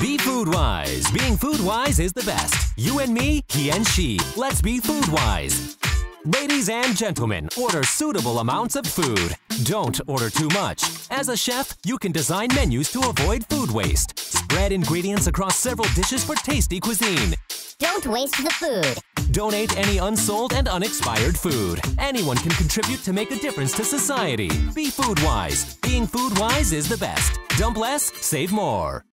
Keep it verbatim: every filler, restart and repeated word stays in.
Be food wise. Being food wise is the best. You and me, he and she. Let's be food wise. Ladies and gentlemen, order suitable amounts of food. Don't order too much. As a chef, you can design menus to avoid food waste. Spread ingredients across several dishes for tasty cuisine. Don't waste the food. Donate any unsold and unexpired food. Anyone can contribute to make a difference to society. Be food wise. Being food wise is the best. Dump less, save more.